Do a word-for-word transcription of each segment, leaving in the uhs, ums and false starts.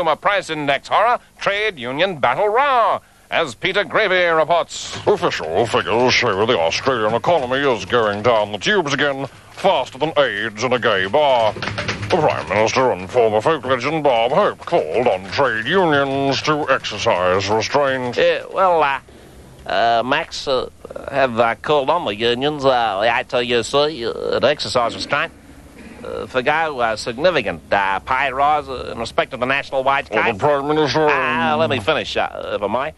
Consumer Price Index horror, trade union battle roar, as Peter Gravy reports. Official figures show the Australian economy is going down the tubes again, faster than AIDS in a gay bar. The Prime Minister and former folk legend Bob Hope called on trade unions to exercise restraint. Yeah, well, uh, uh, Max, uh, have uh, called on the unions, uh, the A T U C, uh, to exercise restraint. Uh, forgo a significant uh, pay rise uh, in respect of the national wage case. Well, the Prime Minister... Uh, let me finish, uh, if I may.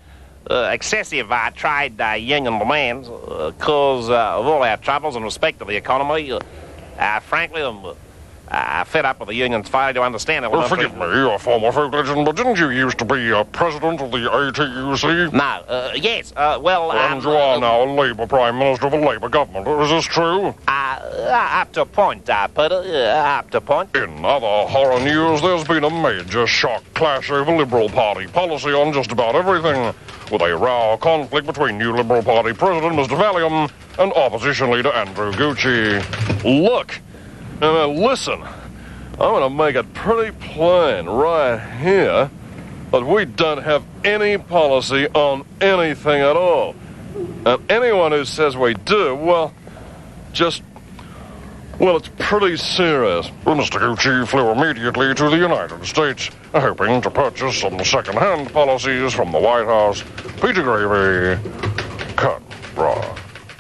Uh, excessive uh, trade uh, union demands uh, cause uh, of all our troubles in respect of the economy. Uh, uh, frankly, I'm uh, fed up with the union's failure to understand it. Well, forgive me, you're a former folk legend, but didn't you used to be a president of the A T U C? No, uh, yes, uh, well... And um, you are uh, now a Labour Prime Minister of a Labour government, is this true? Uh, Uh, up to point, uh, Peter, uh, up to point. In other horror news, there's been a major shock clash over Liberal Party policy on just about everything, with a raw conflict between new Liberal Party President Mister Valium and opposition leader Andrew Gucci. Look, now listen, I'm going to make it pretty plain right here that we don't have any policy on anything at all. And anyone who says we do, well, just... Well, it's pretty serious. Well, Mister Gucci flew immediately to the United States, hoping to purchase some second-hand policies from the White House. Peter Gravy, cut, bra.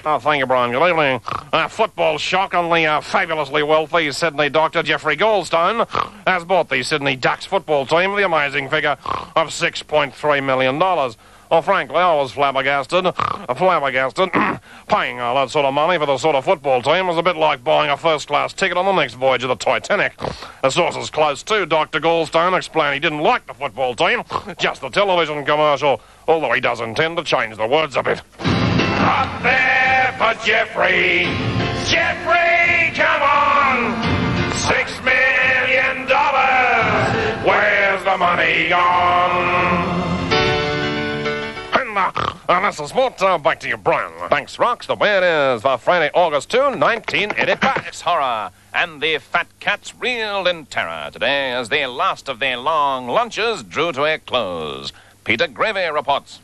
Oh, thank you, Brian. Good evening. Uh, football shock on the uh, fabulously wealthy Sydney doctor Jeffrey Goldstone has bought the Sydney Ducks football team for the amazing figure of six point three million dollars. Well, frankly, I was flabbergasted, flabbergasted. Paying all that sort of money for the sort of football team was a bit like buying a first-class ticket on the next voyage of the Titanic. The sources close to Doctor Goldstone explain he didn't like the football team, just the television commercial, although he does intend to change the words a bit. Up there for Jeffrey! Jeffrey, come on! Six million dollars! Where's the money gone? And this is what, uh, back to you, Brian. Thanks, Rocks. The way it is for Friday, August second, nineteen eighty-five. It's horror, and the fat cats reeled in terror today as their last of their long lunches drew to a close. Peter Gravy reports.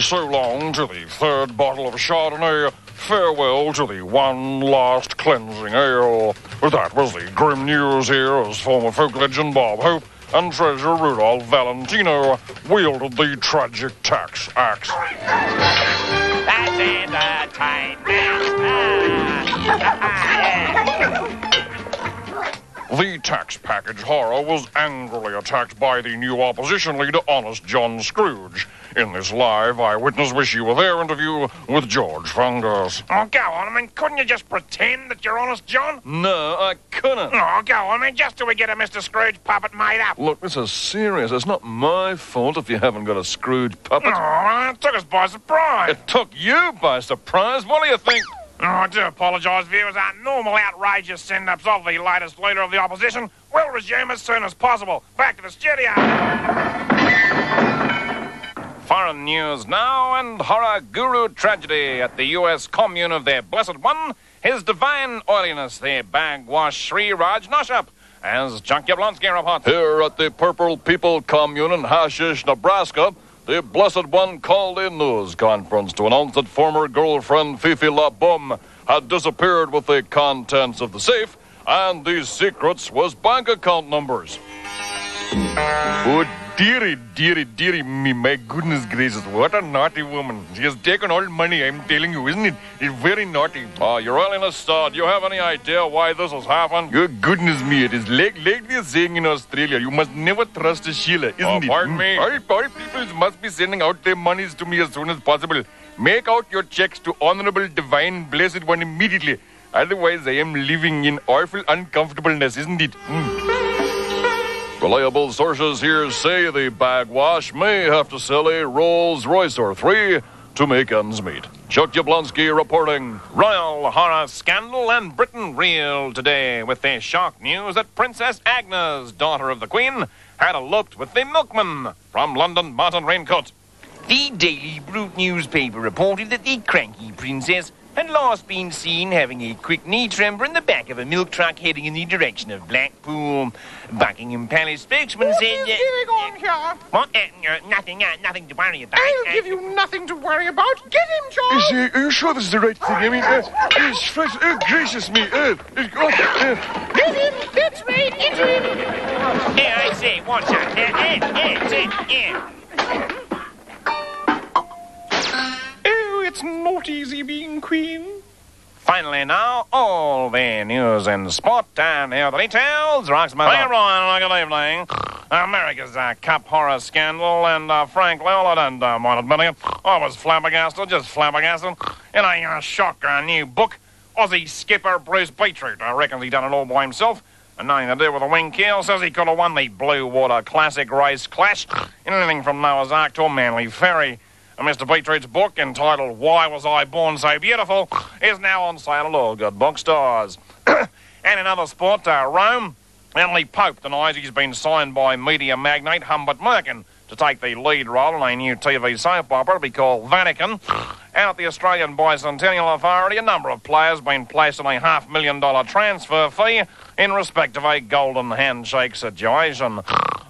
So long to the third bottle of Chardonnay. Farewell to the one last cleansing ale. That was the grim news here as former folk legend Bob Hope and Treasurer Rudolph Valentino wielded the tragic tax axe. That's entertainment. The tax package horror was angrily attacked by the new opposition leader, Honest John Scrooge, in this live eyewitness wish-you-were-there interview with George Fungus. Oh, go on, I mean, couldn't you just pretend that you're Honest John? No, I couldn't. Oh, go on, I mean, just till we get a Mister Scrooge puppet made up. Look, this is serious. It's not my fault if you haven't got a Scrooge puppet. Oh, it took us by surprise. It took you by surprise? What do you think? Oh, I do apologise, viewers. Our normal outrageous send-ups of the latest leader of the opposition will resume as soon as possible. Back to the studio. Foreign news now, and horror guru tragedy at the U S commune of their blessed one, his divine oiliness, their bag-wash Sri Raj Noshup, as Junk Yablonsky reports. Here at the Purple People Commune in Hashish, Nebraska, the blessed one called a news conference to announce that former girlfriend Fifi La Boom had disappeared with the contents of the safe, and these secrets was bank account numbers. Good. Deary, deary, deary me, my goodness gracious, what a naughty woman. She has taken all money, I'm telling you, isn't it? It's very naughty. Ah, uh, Your Holiness, uh, do you have any idea why this has happened? Good goodness me, it is like, like they are saying in Australia, you must never trust a Sheila, isn't uh, it? Pardon mm. me? All, all people must be sending out their monies to me as soon as possible. Make out your checks to Honourable Divine Blessed One immediately. Otherwise, I am living in awful uncomfortableness, isn't it? Mm. Reliable sources here say the bagwash may have to sell a Rolls-Royce or three to make ends meet. Chuck Jablonski reporting. Royal horror scandal and Britain reeled today with their shock news that Princess Agnes, daughter of the Queen, had eloped with the milkman. From London, Martin Raincoat. The Daily Brute newspaper reported that the cranky princess and last been seen having a quick knee tremor in the back of a milk truck heading in the direction of Blackpool. Buckingham Palace spokesman what said... What is going on here? What? Uh, uh, nothing, uh, nothing to worry about. I'll uh, give you nothing to worry about. Get him, John! Is, uh, are you sure this is the right thing? I mean, uh, it's fresh. Oh, gracious me. Uh, it, oh, uh. Get him! That's right, get him! Yeah, I say, watch out. Uh, uh, uh, uh, yeah. Oh, it's not easy being queen. Finally now, all the news and spot, and here are the details. Rocks my Hey, Ryan, good evening. America's uh, cup horror scandal, and uh, frankly, all I don't uh, mind admitting it, I was flabbergasted, just flabbergasted, in a uh, shock, a new book, Aussie skipper Bruce Beatrice. I reckon he done it all by himself. And nothing to do with a wing keel, says he could have won the Blue Water Classic Race Clash in anything from Noah's Ark to a Manly Ferry. And Mister Beatrice's book, entitled Why Was I Born So Beautiful, is now on sale at all good bookstores. And in other sport, uh, Rome, Emily Pope denies he's been signed by media magnate Humbert Merkin to take the lead role in a new T V soap opera to be called Vatican. Out at the Australian Bicentennial Authority, a number of players have been placed on a half million dollar transfer fee in respect of a golden handshake situation.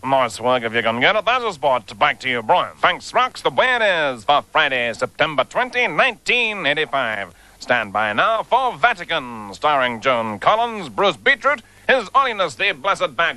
Nice work if you can get it. That's a spot. Back to you, Brian. Thanks, Rocks. The weather is for Friday, September twentieth, nineteen eighty-five. Stand by now for Vatican, starring Joan Collins, Bruce Beatrice, His Holiness the Blessed Bag.